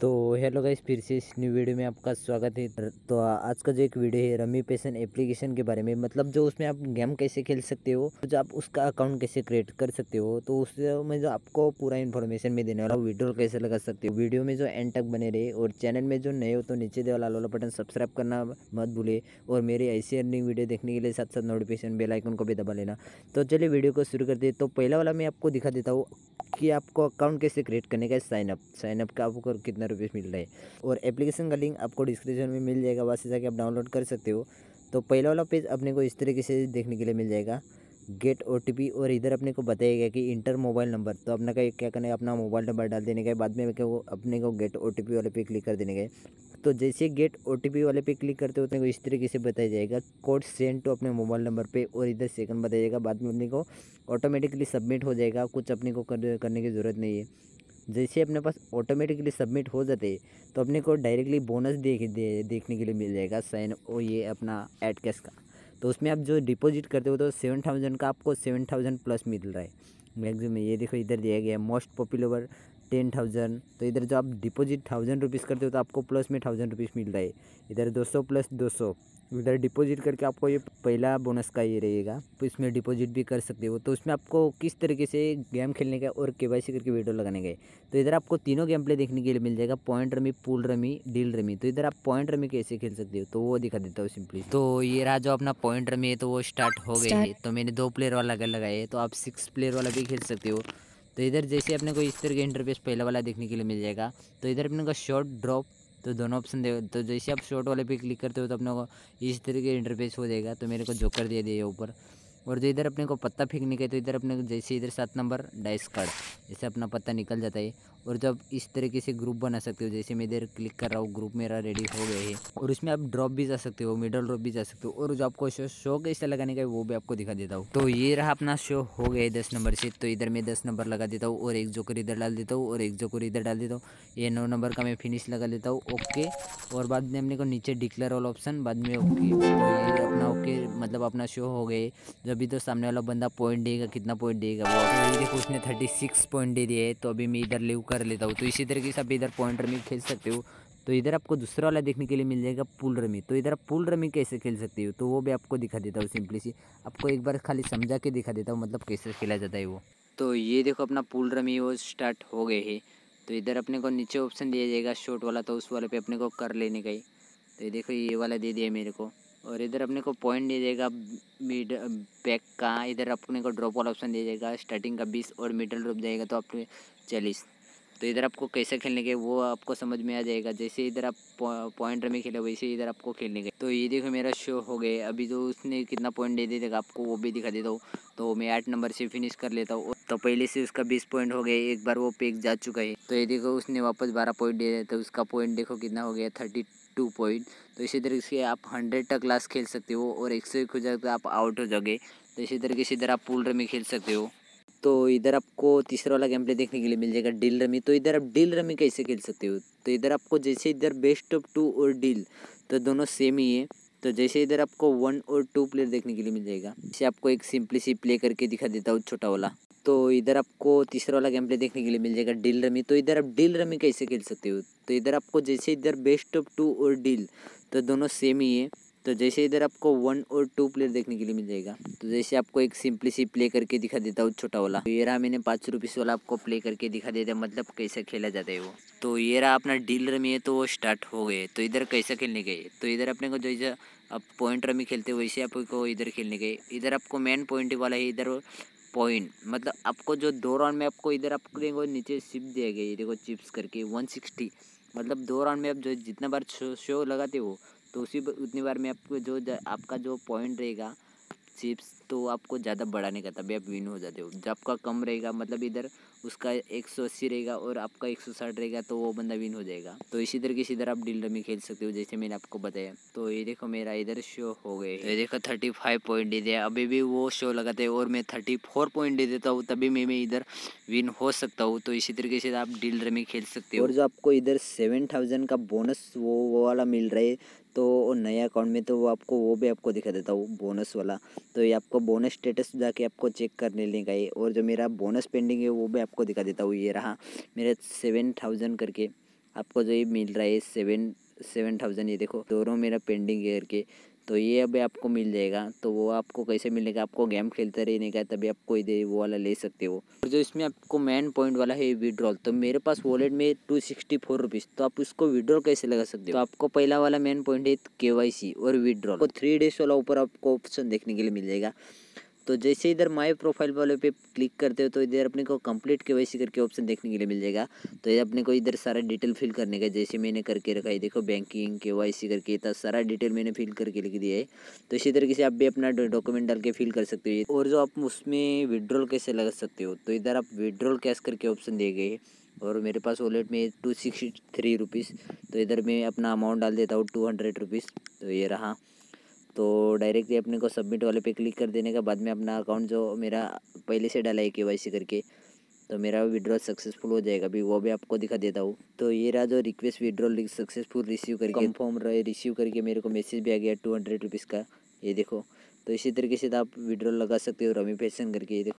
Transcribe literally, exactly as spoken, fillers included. तो hello guys, फिर से इस न्यू वीडियो में आपका स्वागत है। तो आज का जो एक वीडियो है रमी पैशन एप्लीकेशन के बारे में, मतलब जो उसमें आप गेम कैसे खेल सकते हो, जो आप उसका अकाउंट कैसे क्रिएट कर सकते हो, तो उसमें जो आपको पूरा इन्फॉर्मेशन में देने वाला, विड्रॉल कैसे लगा सकते हो। वीडियो में जो एंड तक बने रहे और चैनल में जो नए हो तो नीचे देने वाला बटन सब्सक्राइब करना मत भूले और मेरी ऐसी अर्निंग वीडियो देखने के लिए साथ साथ नोटिफिकेशन बेल आइकन को भी दबा लेना। तो चलिए वीडियो को शुरू करते हैं। तो पहला वाला मैं आपको दिखा देता हूँ कि आपको अकाउंट कैसे क्रिएट करने का है। साइनअप साइनअप का आपको कितना रुपये मिल रहा है और एप्लीकेशन का लिंक आपको डिस्क्रिप्शन में मिल जाएगा, वहाँ से जाके आप डाउनलोड कर सकते हो। तो पहला वाला पेज अपने को इस तरीके से देखने के लिए मिल जाएगा, गेट ओटीपी, और इधर अपने को बताएगा कि इंटर मोबाइल नंबर। तो अपना का क्या करना है, अपना मोबाइल नंबर डाल देने के बाद में अपने को गेट ओटीपी वाले पे क्लिक कर देने के। तो जैसे गेट ओटीपी वाले पे क्लिक करते हो अपने को इस तरीके से बताया जाएगा, कोड सेंड टू अपने मोबाइल नंबर पे, और इधर सेकंड बताया जाएगा। बाद में अपने को ऑटोमेटिकली सबमिट हो जाएगा, कुछ अपने को कर, करने की ज़रूरत नहीं है। जैसे अपने पास ऑटोमेटिकली सबमिट हो जाते हैं तो अपने को डायरेक्टली बोनस देख दे, देखने के लिए मिल जाएगा साइन, और ये अपना एड कैश का। तो उसमें आप जो डिपॉजिट करते हो तो सेवन थाउजेंड का आपको सेवन थाउजेंड प्लस मिल रहा है मैक्सिमम। ये देखो इधर दिया गया है मोस्ट पॉपुलर टेन थाउजेंड। तो इधर जो आप डिपॉजिट थाउजेंड रुपीज़ करते हो तो आपको प्लस में थाउजेंड रुपीज़ मिल रहा है। इधर दो सौ प्लस दो सौ इधर डिपॉजिट करके आपको ये पहला बोनस का ये रहेगा। तो इसमें डिपॉजिट भी कर सकते हो। तो इसमें आपको किस तरीके से गेम खेलने का और केवाईसी करके वीडियो लगाने का है। तो इधर आपको तीनों गेम प्ले देखने के लिए मिल जाएगा, point rummy, pool rummy, deal rummy. तो इधर आप पॉइंट रमी कैसे खेल सकते हो तो वो दिखा देता हूँ सिंपली। तो ये रहा जो अपना पॉइंट रमी है, तो वो स्टार्ट हो गई है। तो मैंने दो प्लेयर वाला लगाया है, तो आप सिक्स प्लेयर वाला भी खेल सकते हो। तो इधर जैसे अपने को इस तरह के इंटरफेस पहला वाला देखने के लिए मिल जाएगा। तो इधर अपने को शॉर्ट, ड्रॉप, तो दोनों ऑप्शन दे। तो जैसे आप शॉर्ट वाले पे क्लिक करते हो तो अपने को इस तरह के इंटरफेस हो जाएगा। तो मेरे को जोकर दे दिया ऊपर। और जो इधर अपने को पत्ता फेंकने का है, तो इधर अपने को जैसे इधर सात नंबर डाइस कार्ड, जैसे अपना पत्ता निकल जाता है। और जब इस तरीके से ग्रुप बना सकते हो, जैसे मैं इधर क्लिक कर रहा हूँ, ग्रुप मेरा रेडी हो गया है। और इसमें आप ड्रॉप भी जा सकते हो, मिडल ड्रॉप भी जा सकते हो, और जो आपको शो शो कैसे लगाने का है वो भी आपको दिखा देता हूँ। तो ये रहा अपना शो हो गया है दस नंबर से। तो इधर मैं दस नंबर लगा देता हूँ और एक जोकर इधर डाल देता हूँ और एक जोकर इधर डाल देता हूँ। ये नौ नंबर का मैं फिनिश लगा देता हूँ, ओके। और बाद में अपने को नीचे डिक्लेयर ऑल ऑप्शन, बाद में ओके। तो ये अपना ओके मतलब अपना शो हो गए। जब भी तो सामने वाला बंदा पॉइंट देगा, कितना पॉइंट देगा वो देखो, उसने थर्टी सिक्स पॉइंट दे दिए। तो अभी मैं इधर लिव कर लेता हूँ। तो इसी तरीके से आप इधर पॉइंट रमी खेल सकते हो। तो इधर आपको दूसरा वाला देखने के लिए मिल जाएगा, पूल रमी। तो इधर आप पूल रमी कैसे खेल सकते हो तो वो भी आपको दिखा देता हूँ सिंपली सी। आपको एक बार खाली समझा के दिखा देता हूँ मतलब कैसे खेला जाता है वो। तो ये देखो अपना पूल रमी वो स्टार्ट हो गए है। तो इधर अपने को नीचे ऑप्शन दिया जाएगा शॉर्ट वाला, तो उस वाले पे अपने को कर लेने का ही। तो ये देखो ये वाला दे दिया मेरे को। और इधर अपने को पॉइंट दे जाएगा मिड बैक का। इधर अपने को ड्रॉप वाला ऑप्शन दे जाएगा, स्टार्टिंग का बीस और मिडल ड्रॉप जाएगा तो आपने चालीस। तो इधर आपको कैसे खेलने के वो आपको समझ में आ जाएगा। जैसे इधर आप पॉइंट रमी खेले वैसे इधर आपको खेलने के। तो ये देखो मेरा शो हो गया। अभी जो उसने कितना पॉइंट दे देगा आपको वो भी दिखा देता हूँ। तो मैं आठ नंबर से फिनिश कर लेता हूँ। तो पहले से उसका बीस पॉइंट हो गए, एक बार वो पेक जा चुका है। तो ये देखो उसने वापस बारह पॉइंट दे दिया, तो उसका पॉइंट देखो कितना हो गया, थर्टी टू पॉइंट। तो इसी तरीके से आप हंड्रेड तक लास्ट खेल सकते हो और एक सौ एक हो जाए तो आप आउट हो जाओगे। तो इसी तरीके से इधर आप पूल रमी खेल सकते हो। तो इधर आपको तीसरा वाला गेम प्ले देखने के लिए मिल जाएगा, डील रमी। तो इधर आप डील रमी कैसे खेल सकते हो तो इधर आपको जैसे इधर बेस्ट ऑफ टू और डील, तो दोनों सेम ही है। तो जैसे इधर आपको वन और टू प्लेयर देखने के लिए मिल जाएगा। जैसे आपको एक सिंपली सी प्ले करके दिखा देता हूँ छोटा वाला। तो इधर आपको तीसरा वाला गेम प्ले देखने के लिए मिल जाएगा, डील रमी। तो इधर आप डील रमी कैसे खेल सकते हो तो इधर आपको जैसे इधर बेस्ट ऑफ टू और डील, तो दोनों सेम ही है। तो जैसे इधर आपको वन और टू प्लेयर देखने के लिए मिल जाएगा। तो जैसे आपको एक सिंपली सी प्ले करके दिखा देता हूँ छोटा वाला। तो ये रहा मैंने पाँच रुपीस वाला आपको प्ले करके दिखा देता मतलब कैसे खेला जाता है वो। तो ये रहा अपना डील रमी है, तो वो स्टार्ट हो गए। तो इधर कैसे खेलने गए तो इधर अपने को जैसे आप पॉइंट रमी खेलते हो वैसे आपको इधर खेलने गए। इधर आपको मेन पॉइंट वाला है, इधर पॉइंट मतलब आपको जो दो राउंड में आपको इधर आपको नीचे चिप दिया गया है, देखो चिप्स करके वन सिक्सटी। मतलब दो राउंड में आप जो जितना बार शो लगाते हो तो उसी उतनी बार में आपको जो आपका जो पॉइंट रहेगा चिप्स, तो आपको ज़्यादा बढ़ाने का, तभी आप विन हो जाते हो। जब आपका कम रहेगा मतलब इधर उसका एक सौ अस्सी रहेगा और आपका एक सौ साठ रहेगा तो वो बंदा विन हो जाएगा। तो इसी तरीके से इधर आप डील रमी खेल सकते हो जैसे मैंने आपको बताया। तो ये देखो मेरा इधर शो हो गए। तो ये देखो थर्टी फाइव पॉइंट दे दिया, अभी भी वो शो लगाते हैं और मैं थर्टी फोर पॉइंट दे देता हूँ तभी मैं मैं इधर विन हो सकता हूँ। तो इसी तरीके से आप डील रमी खेल सकते हो। और जो आपको इधर सेवन थाउजेंड का बोनस वो वो वाला मिल रहा है तो नया अकाउंट में, तो वो आपको वो भी आपको दिखा देता हूँ बोनस वाला। तो ये आपको बोनस स्टेटस जाके आपको चेक कर लेने का है। और जो मेरा बोनस पेंडिंग है वो भी आपको दिखा देता हूँ। ये रहा मेरे सेवन थाउजेंड करके। आपको जो ये मिल रहा है सेवन सेवन थाउजेंड, ये देखो दोनों मेरा पेंडिंग एयर के, तो ये अभी आपको मिल जाएगा। तो वो आपको कैसे मिलेगा, आपको गेम खेलते रहने का, तभी आप कोई दे वो वाला ले सकते हो। और जो इसमें आपको मेन पॉइंट वाला है विड्रॉल, तो मेरे पास वॉलेट में टू सिक्सटी फोर रुपीज़, तो आप उसको विड्रॉल कैसे लगा सकते हो। तो आपको पहला वाला मेन पॉइंट है केवाईसी और विड्रॉल, तो थ्री डेज वाला ऊपर आपको ऑप्शन देखने के लिए मिल जाएगा। तो जैसे इधर माय प्रोफाइल वाले पे क्लिक करते हो तो इधर अपने को कंप्लीट केवाईसी करके ऑप्शन देखने के लिए मिल जाएगा। तो ये अपने को इधर सारा डिटेल फिल करने का, जैसे मैंने करके रखा है, देखो बैंकिंग केवाईसी करके इतना सारा डिटेल मैंने फिल करके लिख दिया है। तो इसी तरीके से आप भी अपना डॉक्यूमेंट डाल के फिल कर सकते हो। और जो आप उसमें विड्रॉल कैसे लगा सकते हो, तो इधर आप विड्रॉल कैश करके ऑप्शन दे गए, और मेरे पास वॉलेट में टू सिक्सटी थ्री रुपीज़, तो इधर मैं अपना अमाउंट डाल देता हूँ टू हंड्रेड रुपीज़, तो ये रहा। तो डायरेक्टली अपने को सबमिट वाले पे क्लिक कर देने का, बाद में अपना अकाउंट जो मेरा पहले से डाला है केवाईसी करके, तो मेरा विड्रॉल सक्सेसफुल हो जाएगा। अभी वो भी आपको दिखा देता हूँ। तो ये रहा जो रिक्वेस्ट विड्रॉल सक्सेसफुल रिसीव करके कंफर्म रहे रिसीव करके मेरे को मैसेज भी आ गया टू हंड्रेड रुपीज़ का, ये देखो। तो इसी तरीके से आप विड्रॉल लगा सकते हो रमी पैशन करके, ये देखो।